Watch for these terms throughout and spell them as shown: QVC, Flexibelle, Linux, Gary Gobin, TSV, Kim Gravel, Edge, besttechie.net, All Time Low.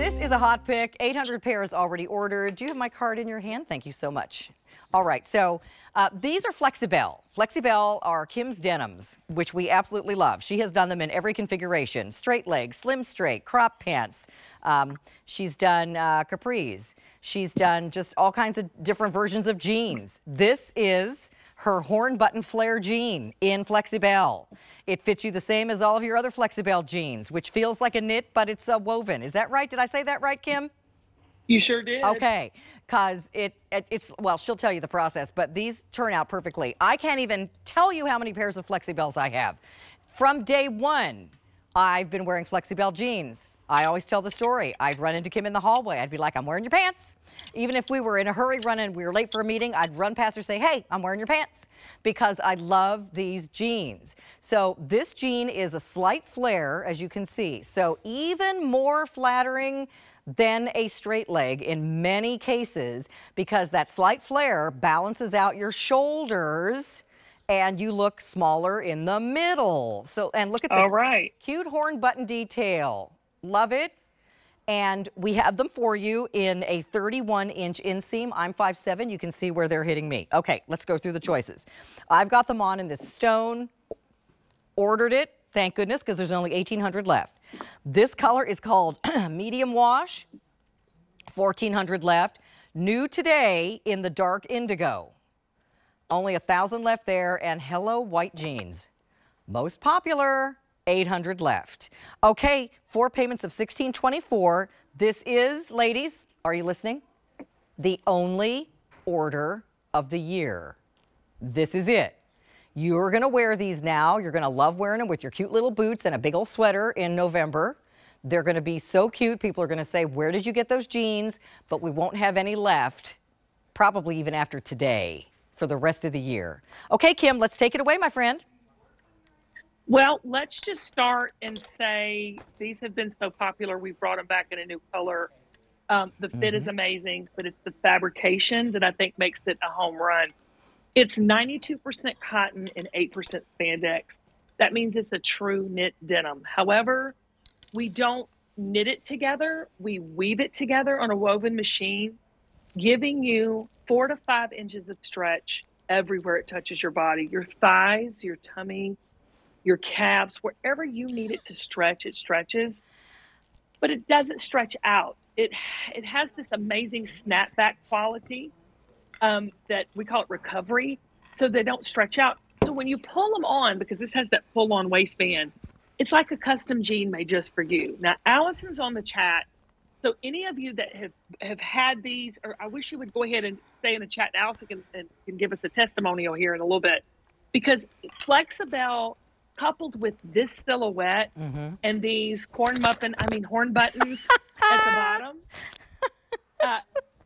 This is a hot pick. 800 pairs already ordered. Do you have my card in your hand? Thank you so much. All right, so these are Flexibelle. Flexibelle are Kim's denims, which we absolutely love. She has done them in every configuration. Straight leg, slim straight, crop pants. She's done capris. She's done just all kinds of different versions of jeans. This is her horn button flare jean in Flexibelle. It fits you the same as all of your other Flexibelle jeans, which feels like a knit, but it's a woven. Is that right? Did I say that right, Kim? You sure did. Okay, because it's, well, she'll tell you the process, but these turn out perfectly. I can't even tell you how many pairs of Flexibelles I have. From day one, I've been wearing Flexibelle jeans. I always tell the story. I'd run into Kim in the hallway. I'd be like, I'm wearing your pants. Even if we were in a hurry running, we were late for a meeting, I'd run past her and say, hey, I'm wearing your pants, because I love these jeans. So this jean is a slight flare, as you can see. So even more flattering than a straight leg in many cases, because that slight flare balances out your shoulders and you look smaller in the middle. So, and look at the cute horn button detail. Love it. And we have them for you in a 31-inch inseam. I'm 5'7". You can see where they're hitting me. Okay, let's go through the choices. I've got them on in this stone. Ordered it. Thank goodness, because there's only 1,800 left. This color is called medium wash. 1,400 left. New today in the dark indigo. Only 1,000 left there. And hello, white jeans. Most popular. 800 left. Okay, 4 payments of $16.24. This is, ladies, are you listening? The only order of the year. This is it. You're going to wear these now. You're going to love wearing them with your cute little boots and a big old sweater in November. They're going to be so cute. People are going to say, where did you get those jeans? But we won't have any left, probably even after today, for the rest of the year. Okay, Kim, let's take it away, my friend. Well, let's just start and say these have been so popular. We brought them back in a new color. The fit is amazing, but it's the fabrication that I think makes it a home run. It's 92% cotton and 8% spandex. That means it's a true knit denim. However, we don't knit it together. We weave it together on a woven machine, giving you 4 to 5 inches of stretch everywhere it touches your body, your thighs, your tummy, your calves, wherever you need it to stretch, it stretches, but it doesn't stretch out. It has this amazing snapback quality that we call it recovery, so they don't stretch out. So when you pull them on, because this has that full-on waistband, it's like a custom jean made just for you. Now, Allison's on the chat, so any of you that have had these, or I wish you would go ahead and stay in the chat. Allison can give us a testimonial here in a little bit, because Flexibelle, coupled with this silhouette and these horn buttons at the bottom,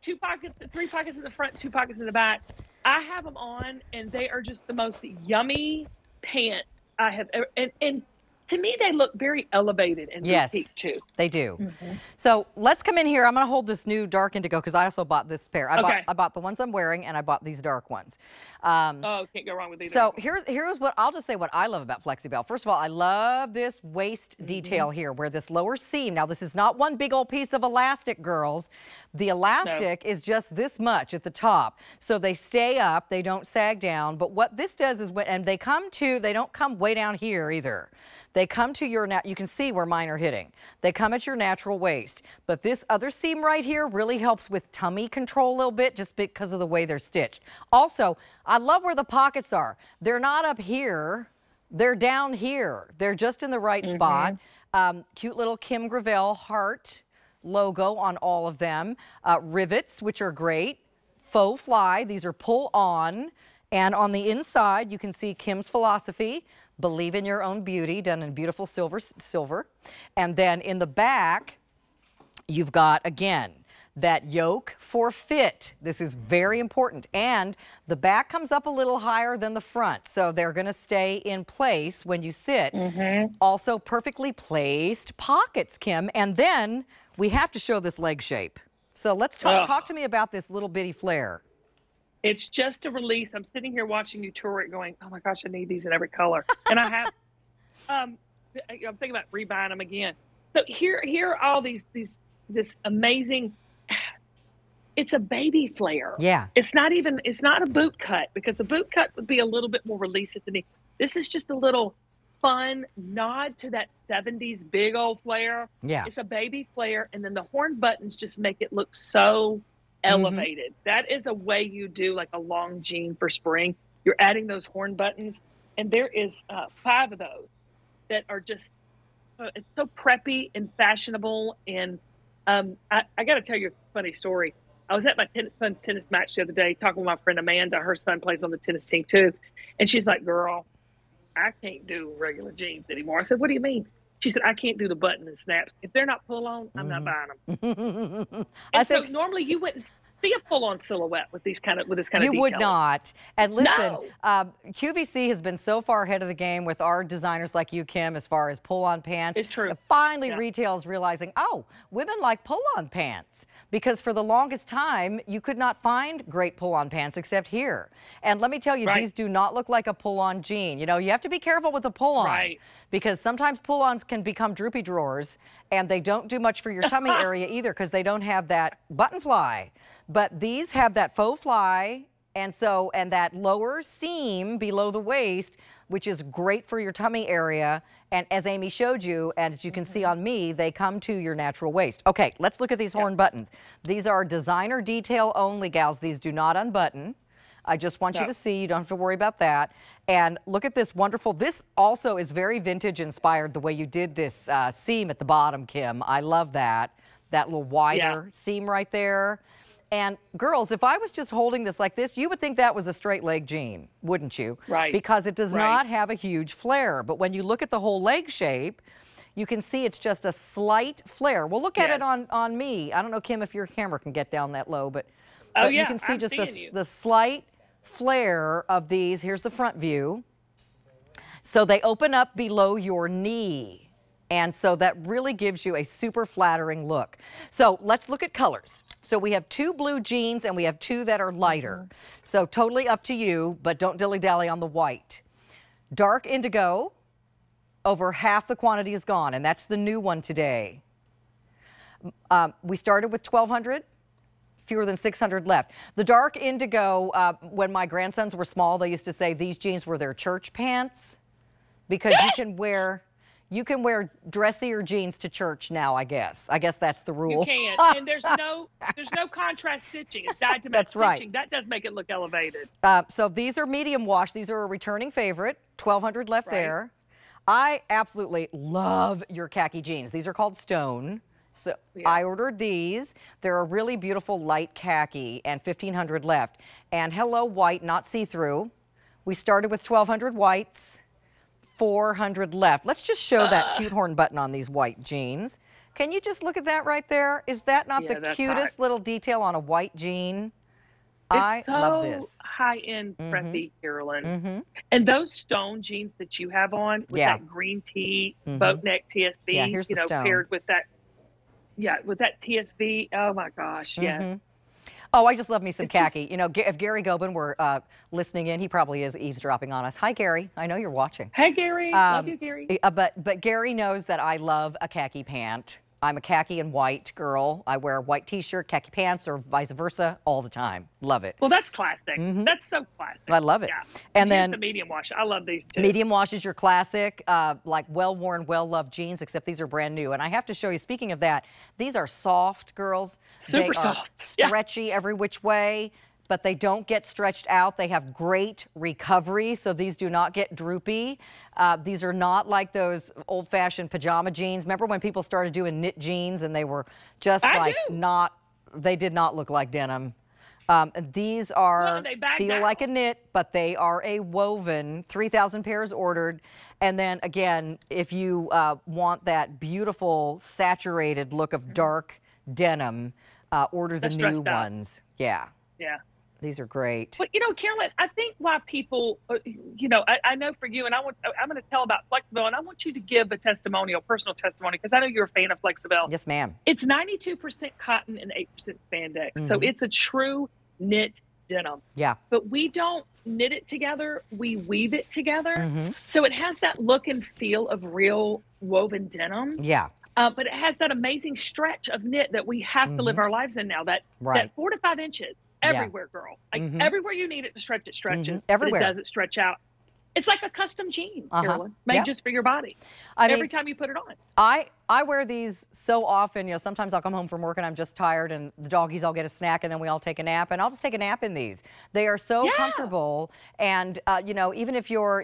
3 pockets at the front, 2 pockets at the back. I have them on, and they are just the most yummy pants I have ever. And to me, they look very elevated and boutique too. They do. So let's come in here. I'm going to hold this new dark indigo because I also bought this pair. I bought the ones I'm wearing, and I bought these dark ones. Oh, can't go wrong with either. So here's what I'll just say. What I love about Flexibelle. First of all, I love this waist detail here, where this lower seam. Now this is not one big old piece of elastic, girls. The elastic is just this much at the top, so they stay up. They don't sag down. But what this does is, and they come to, they don't come way down here either. They come to your, you can see where mine are hitting. They come at your natural waist. But this other seam right here really helps with tummy control a little bit, just because of the way they're stitched. Also, I love where the pockets are. They're not up here. They're down here. They're just in the right spot. Cute little Kim Gravel heart logo on all of them. Rivets, which are great. Faux fly. These are pull on. And on the inside, you can see Kim's philosophy. Believe in your own beauty, done in beautiful silver. And then in the back, you've got, again, that yoke for fit. This is very important. And the back comes up a little higher than the front, so they're going to stay in place when you sit. Also, perfectly placed pockets, Kim. And then we have to show this leg shape. So let's talk to me about this little bitty flare. It's just a release. I'm sitting here watching you tour it going, oh my gosh, I need these in every color. And I have, I'm thinking about rebuying them again. So here are all these this amazing, it's a baby flare. Yeah. It's not a boot cut, because a boot cut would be a little bit more release at the knee. This is just a little fun nod to that 70s big old flare. Yeah. It's a baby flare. And then the horn buttons just make it look so elevated. Mm-hmm. That is a way you do like a long jean for spring. You're adding those horn buttons. And there is 5 of those that are just, it's so preppy and fashionable. And I got to tell you a funny story. I was at my son's tennis match the other day talking with my friend Amanda. Her son plays on the tennis team too. And she's like, girl, I can't do regular jeans anymore. I said, what do you mean? She said, I can't do the button and snaps. If they're not pull on, I'm not buying them. So normally you wouldn't see a full-on silhouette with these kind of you would not. And listen, no. QVC has been so far ahead of the game with our designers like you, Kim, as far as pull-on pants. It's true. Finally, yeah. Retail is realizing, oh, women like pull-on pants, because for the longest time you could not find great pull-on pants except here. And let me tell you, right. These do not look like a pull-on jean. You know, you have to be careful with a pull-on, right. Because sometimes pull-ons can become droopy drawers, and they don't do much for your tummy area either, because they don't have that button fly. But these have that faux fly, and that lower seam below the waist, which is great for your tummy area. And as Amy showed you, and as you can see on me, they come to your natural waist. Okay, let's look at these horn buttons. These are designer detail only, gals. These do not unbutton. I just want you to see. You don't have to worry about that. And look at this wonderful. This also is very vintage inspired, the way you did this seam at the bottom, Kim. I love that. That little wider seam right there. And girls, if I was just holding this like this, you would think that was a straight leg jean, wouldn't you? Right. Because it does not have a huge flare. But when you look at the whole leg shape, you can see it's just a slight flare. Well, look at it on me. I don't know, Kim, if your camera can get down that low, but you can see the slight flare of these. Here's the front view. So they open up below your knee. And so that really gives you a super flattering look. So let's look at colors. So we have 2 blue jeans and we have 2 that are lighter. So totally up to you, but don't dilly-dally on the white. Dark indigo, over half the quantity is gone, and that's the new one today. We started with 1,200, fewer than 600 left. The dark indigo, when my grandsons were small, they used to say these jeans were their church pants, because you can wear... You can wear dressier jeans to church now, I guess. I guess that's the rule. You can, and there's no contrast stitching. It's dyed to match stitching. Right. That does make it look elevated. So these are medium wash. These are a returning favorite. 1,200 left there. I absolutely love your khaki jeans. These are called Stone. So I ordered these. They're a really beautiful light khaki, and 1,500 left. And hello, white, not see-through. We started with 1,200 whites. 400 left. Let's just show that cute horn button on these white jeans. Can you just look at that right there? Is that not the cutest little detail on a white jean? I love this. It's so high-end preppy, Carolyn. And those Stone jeans that you have on with that green tee, boat neck TSV, here's the Stone. Paired with that, with that TSV. Oh my gosh, yes. Oh, I just love me some khaki. You know, if Gary Gobin were listening in, he probably is eavesdropping on us. Hi, Gary. I know you're watching. Hey, Gary. Love you, Gary. But Gary knows that I love a khaki pant. I'm a khaki and white girl. I wear a white T-shirt, khaki pants, or vice versa all the time. Love it. Well, that's classic. That's so classic. I love it. Yeah. And then the medium wash. I love these too. Medium wash is your classic, like well-worn, well-loved jeans, except these are brand new. And I have to show you, speaking of that, these are soft, girls. Super soft. Stretchy every which way, but they don't get stretched out. They have great recovery, so these do not get droopy. These are not like those old-fashioned pajama jeans. Remember when people started doing knit jeans and they were just they did not look like denim. These are, feel like a knit, but they are a woven, 3,000 pairs ordered. And then again, if you want that beautiful saturated look of dark denim, order the new ones. Yeah. These are great. Well, you know, Carolyn, I think why people, you know, I know for you, and I'm going to tell about Flexibelle, and I want you to give a testimonial, personal testimony, because I know you're a fan of Flexibelle. Yes, ma'am. It's 92% cotton and 8% spandex, so it's a true knit denim. Yeah. But we don't knit it together; we weave it together. So it has that look and feel of real woven denim. Yeah. But it has that amazing stretch of knit that we have to live our lives in now, that 4 to 5 inches everywhere, girl. Like everywhere you need it to stretch, it stretches. Everywhere. It doesn't stretch out. It's like a custom jean, Carolyn, made just for your body. Every time you put it on. I wear these so often. You know, sometimes I'll come home from work and I'm just tired, and the doggies all get a snack, and then we all take a nap. And I'll just take a nap in these. They are so comfortable, and you know, even if you're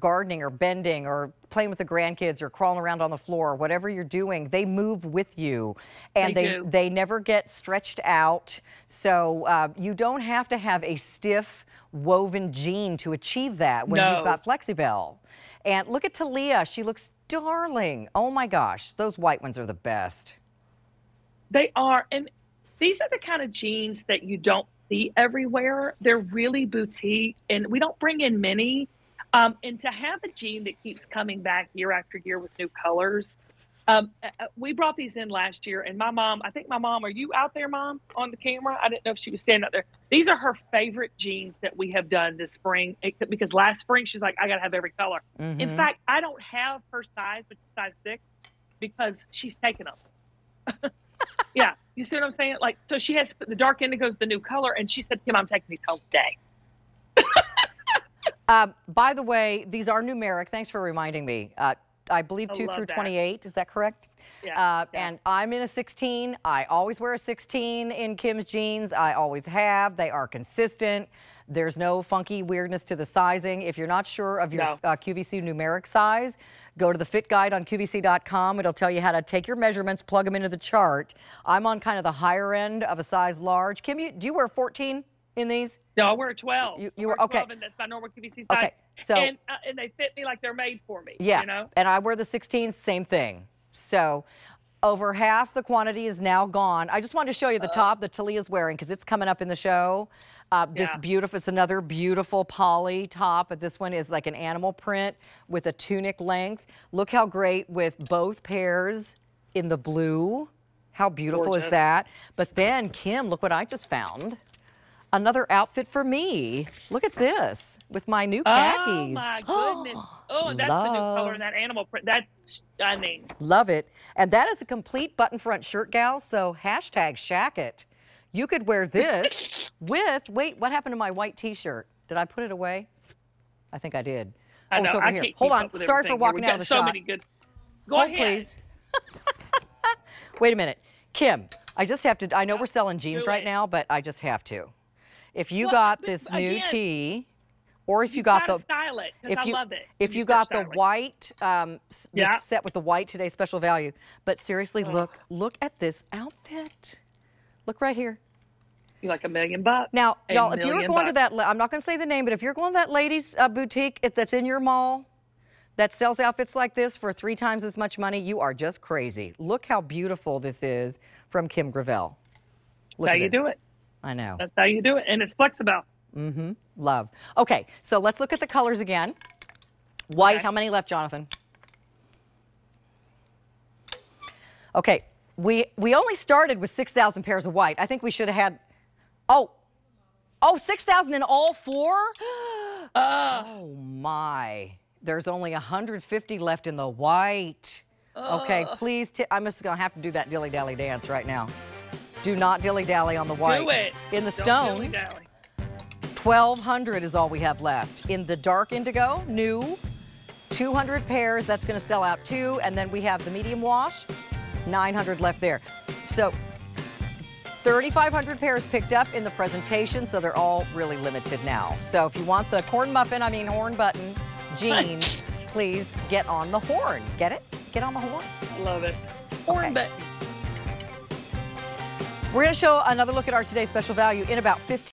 gardening or bending or playing with the grandkids or crawling around on the floor, whatever you're doing, they move with you, and they never get stretched out. So you don't have to have a stiff woven jean to achieve that when you've got Flexibelle. And look at Talia, she looks darling. Oh my gosh, those white ones are the best. They are, and these are the kind of jeans that you don't see everywhere. They're really boutique, and we don't bring in many. And to have a jean that keeps coming back year after year with new colors. We brought these in last year, and my mom, are you out there, Mom, on the camera? I didn't know if she was standing out there. These are her favorite jeans that we have done this spring, because last spring she's like, I got to have every color. In fact, I don't have her size, which is size 6, because she's taken them. Yeah, you see what I'm saying? Like, so she has, the dark indigo's the new color, and she said, Kim, I'm taking these home today. By the way, these are numeric. Thanks for reminding me. I believe 2 through 28, is that correct? Yeah, And I'm in a 16. I always wear a 16 in Kim's jeans. I always have. They are consistent. There's no funky weirdness to the sizing. If you're not sure of your QVC numeric size, go to the fit guide on QVC.com. It'll tell you how to take your measurements, plug them into the chart. I'm on kind of the higher end of a size large. Kim, do you wear 14 in these? No, I wear a 12. You were 12, and that's my normal QVC size. Okay. So, and they fit me like they're made for me. Yeah, you know? And I wear the 16, same thing. So over half the quantity is now gone. I just wanted to show you the top that Talia's wearing, because it's coming up in the show. This beautiful, it's another beautiful poly top, but this one is like an animal print with a tunic length. Look how great with both pairs in the blue. How beautiful is that? But then, Kim, look what I just found. Another outfit for me. Look at this with my new khakis. Oh my goodness. Oh, and that's the new color in that animal print. That's stunning. Love it. And that is a complete button front shirt, gal. So #shack it. You could wear this with, wait, what happened to my white t-shirt? Did I put it away? I think I did. I know. It's over here. Hold on. Sorry for walking out of the shot. Many good. Go ahead. Please. Wait a minute. Kim, I just have to, I know we're selling jeans right now, but I just have to. If you got this new tee, or if you got the style it, I love it. If you got the white set with the white today, special value. But seriously, look at this outfit. Look right here. You're like $1 million bucks. Now, y'all, if you're going to that, I'm not going to say the name, but if you're going to that ladies' boutique that's in your mall that sells outfits like this for 3 times as much money, you are just crazy. Look how beautiful this is from Kim Gravel. Look at this. How you do it. I know. That's how you do it, and it's Flexibelle. Love. Okay, so let's look at the colors again. White, how many left, Jonathan? Okay, we only started with 6,000 pairs of white. I think we should have had, 6,000 in all 4? Oh my, there's only 150 left in the white. Okay, please, I'm just gonna have to do that dilly-dally dance right now. Do not dilly-dally on the white. Do it. In the stone, 1,200 is all we have left. In the dark indigo, new, 200 pairs. That's going to sell out 2. And then we have the medium wash, 900 left there. So 3,500 pairs picked up in the presentation, so they're all really limited now. So if you want the horn button jean, please get on the horn. Get it? Get on the horn. Love it. Horn button. We're going to show another look at our today's special value in about 15